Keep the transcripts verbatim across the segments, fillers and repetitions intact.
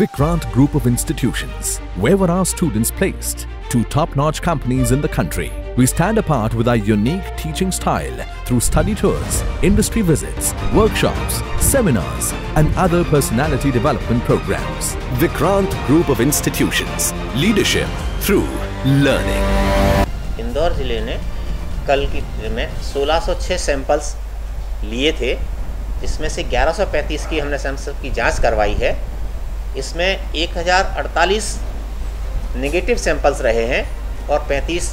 Vikrant Group of Institutions. Where were our students placed? Two top-notch companies in the country. We stand apart with our unique teaching style through study tours, industry visits, workshops, seminars and other personality development programs. Vikrant Group of Institutions. Leadership through learning. Indore जिले ने कल की में सोलह सौ छह samples लिए थे, जिसमें से ग्यारह सौ पैंतीस की हमने सैंपल की जांच करवाई है। इसमें एक हज़ार अड़तालीस नेगेटिव सैंपल्स रहे हैं और पैंतीस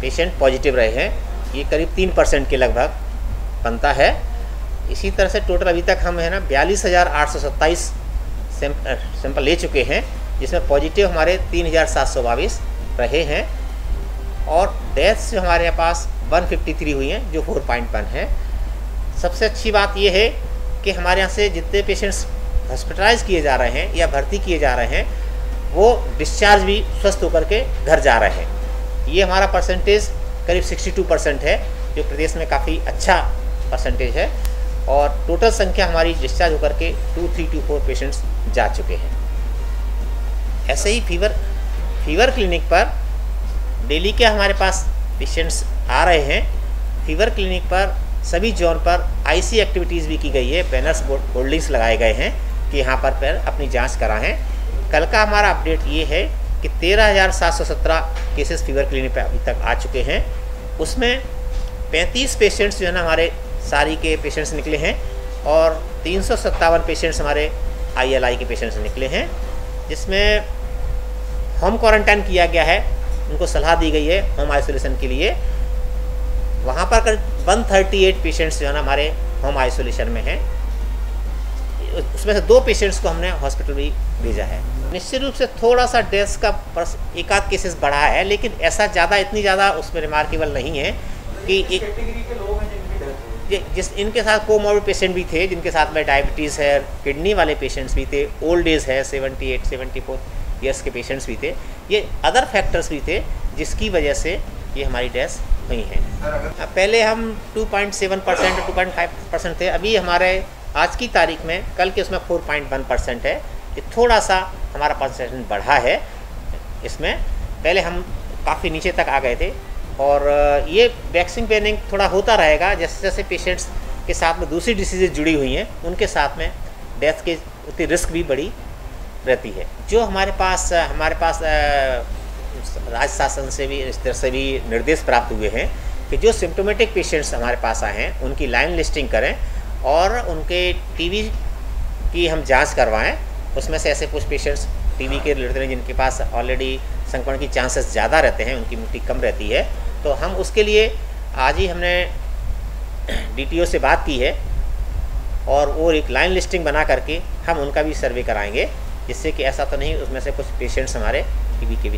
पेशेंट पॉजिटिव रहे हैं। ये करीब तीन परसेंट के लगभग बनता है। इसी तरह से टोटल अभी तक हम है ना बयालीस हज़ार आठ सौ सत्ताईस सैंपल ले चुके हैं, जिसमें पॉजिटिव हमारे तीन हज़ार सात सौ बाईस रहे हैं और डेथ्स हमारे पास वन फिफ्टी थ्री हुई हैं, जो फोर पॉइंट वन है। सबसे अच्छी बात यह है कि हमारे यहाँ से जितने पेशेंट्स हॉस्पिटलाइज किए जा रहे हैं या भर्ती किए जा रहे हैं, वो डिस्चार्ज भी स्वस्थ होकर के घर जा रहे हैं। ये हमारा परसेंटेज करीब बासठ परसेंट है, जो प्रदेश में काफ़ी अच्छा परसेंटेज है। और टोटल संख्या हमारी डिस्चार्ज होकर के तेईस सौ चौबीस पेशेंट्स जा चुके हैं। ऐसे ही फीवर फीवर क्लिनिक पर डेली के हमारे पास पेशेंट्स आ रहे हैं। फीवर क्लिनिक पर सभी जोन पर आईसी एक्टिविटीज़ भी की गई है, बैनर्स होल्डिंग्स लगाए गए हैं कि यहाँ पर, पर अपनी जाँच कराएँ। कल का हमारा अपडेट ये है कि तेरह हज़ार सात सौ सत्रह केसेस फीवर क्लिनिक पर अभी तक आ चुके हैं। उसमें पैंतीस पेशेंट्स जो है ना हमारे सारी के पेशेंट्स निकले हैं और तीन सौ सत्तावन पेशेंट्स हमारे आईएलआई के पेशेंट्स निकले हैं, जिसमें होम क्वारंटाइन किया गया है। उनको सलाह दी गई है होम आइसोलेशन के लिए। वहाँ पर करीब वन थर्टी एट पेशेंट्स जो है ना हमारे होम आइसोलेशन में हैं। उसमें से दो पेशेंट्स को हमने हॉस्पिटल भी भेजा है। निश्चित रूप से थोड़ा सा डेथ्स का एक आध केसेस बढ़ा है, लेकिन ऐसा ज़्यादा इतनी ज़्यादा उसमें रिमार्केबल नहीं है कि एक ये जिस इनके साथ कोमॉर्बिड पेशेंट भी थे, जिनके साथ में डायबिटीज़ है, किडनी वाले पेशेंट्स भी थे, ओल्ड एज है, seventy eight seventy four years के पेशेंट्स भी थे। ये अदर फैक्टर्स भी थे जिसकी वजह से ये हमारी डेथ्स हुई हैं। पहले हम two point seven percent two point five percent थे, अभी हमारे आज की तारीख में कल के उसमें चार पॉइंट एक परसेंट है। ये थोड़ा सा हमारा परसेंट बढ़ा है। इसमें पहले हम काफ़ी नीचे तक आ गए थे और ये वैक्सीन पेनिंग थोड़ा होता रहेगा। जैसे जैसे पेशेंट्स के साथ में दूसरी डिसीजेज जुड़ी हुई हैं, उनके साथ में डेथ के उतनी रिस्क भी बढ़ी रहती है। जो हमारे पास हमारे पास राज्य शासन से भी इस तरह से भी निर्देश प्राप्त हुए हैं कि जो सिम्टोमेटिक पेशेंट्स हमारे पास आए हैं, उनकी लाइन लिस्टिंग करें और उनके टीवी की हम जांच करवाएं। उसमें से ऐसे कुछ पेशेंट्स टीवी के रिलेटेड हैं जिनके पास ऑलरेडी संक्रमण की चांसेस ज़्यादा रहते हैं, उनकी इम्यूनिटी कम रहती है। तो हम उसके लिए आज ही हमने डीटीओ से बात की है और वो एक लाइन लिस्टिंग बना करके हम उनका भी सर्वे कराएंगे, जिससे कि ऐसा तो नहीं उसमें से कुछ पेशेंट्स हमारे टीवी के